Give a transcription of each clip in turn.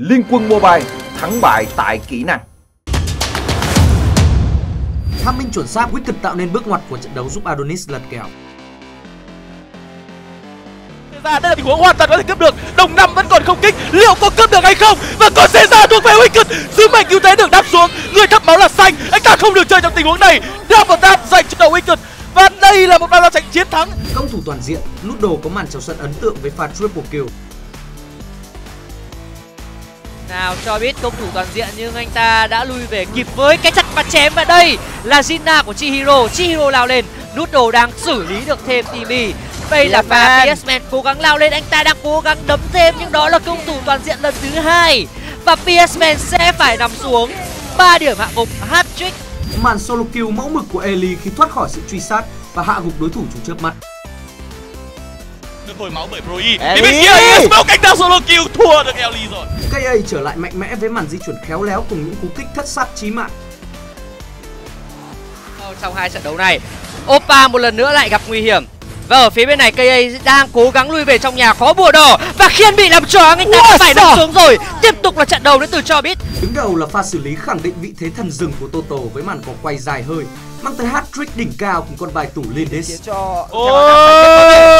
Liên Quân Mobile, thắng bại tại kỹ năng. Tham minh chuẩn xác, Wicked tạo nên bước ngoặt của trận đấu giúp Adonis lật kèo. Ra đây là tình huống hoàn toàn có thể cướp được. Đồng năm vẫn còn không kích, liệu có cướp được hay không? Và còn sẽ ra thuộc về Wicked. Sứ mệnh cứu thế được đáp xuống, người thắp máu là xanh. Anh ta không được chơi trong tình huống này. Đáp vào tát dành cho đầu Wicked. Và đây là một pha giao tranh chiến thắng. Công thủ toàn diện, Nút Đồ có màn chào sân ấn tượng với pha triple kill. Nào cho biết công thủ toàn diện nhưng anh ta đã lui về kịp với cái chặt và chém. Và đây là Jinna của Chihiro. Chihiro lao lên, Nút Đồ đang xử lý được thêm Timmy. Đây là pha PS Man cố gắng lao lên, anh ta đang cố gắng đấm thêm nhưng đó là công thủ toàn diện lần thứ hai. Và PS Man sẽ phải nằm xuống, 3 điểm hạ gục, hat-trick. Màn solo kill mẫu mực của Ellie khi thoát khỏi sự truy sát và hạ gục đối thủ chủ chớp mắt. Được hồi máu bởi Pro-E. Thì bên kia Smoke cánh đao solo kill thua được Ellie rồi. K.A. trở lại mạnh mẽ với màn di chuyển khéo léo cùng những cú kích thất sát chí mạng. Trong hai trận đấu này, Oppa một lần nữa lại gặp nguy hiểm. Và ở phía bên này K.A. đang cố gắng lui về trong nhà khó bùa đỏ. Và Khiên bị làm choáng, anh ta phải đổ xuống rồi. Tiếp tục là trận đầu đến từ Chobis. Đứng đầu là pha xử lý khẳng định vị thế thần rừng của Toto với màn có quay dài hơi, mang tới hat-trick đỉnh cao cùng con bài tủ Lindis.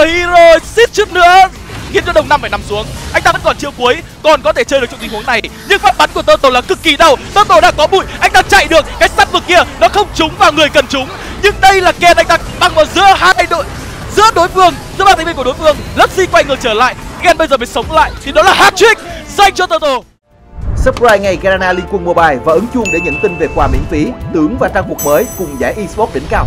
Hero xít chút nữa khiến cho đồng năm phải nằm xuống. Anh ta vẫn còn chiêu cuối, còn có thể chơi được trong tình huống này. Nhưng phát bắn của Toto là cực kỳ đau. Toto đang có bụi, anh ta chạy được. Cái sắt vực kia nó không trúng vào người cần trúng. Nhưng đây là Ken, anh ta băng vào giữa hai đội, giữa đối phương, giữa ba thành viên của đối phương, lấp di quay ngược trở lại. Gen bây giờ mới sống lại thì đó là hat-trick dành cho Toto. Subscribe ngay Liên Quân Mobile và ấn chuông để nhận tin về quà miễn phí, thưởng và trang phục mới cùng giải eSports đỉnh cao.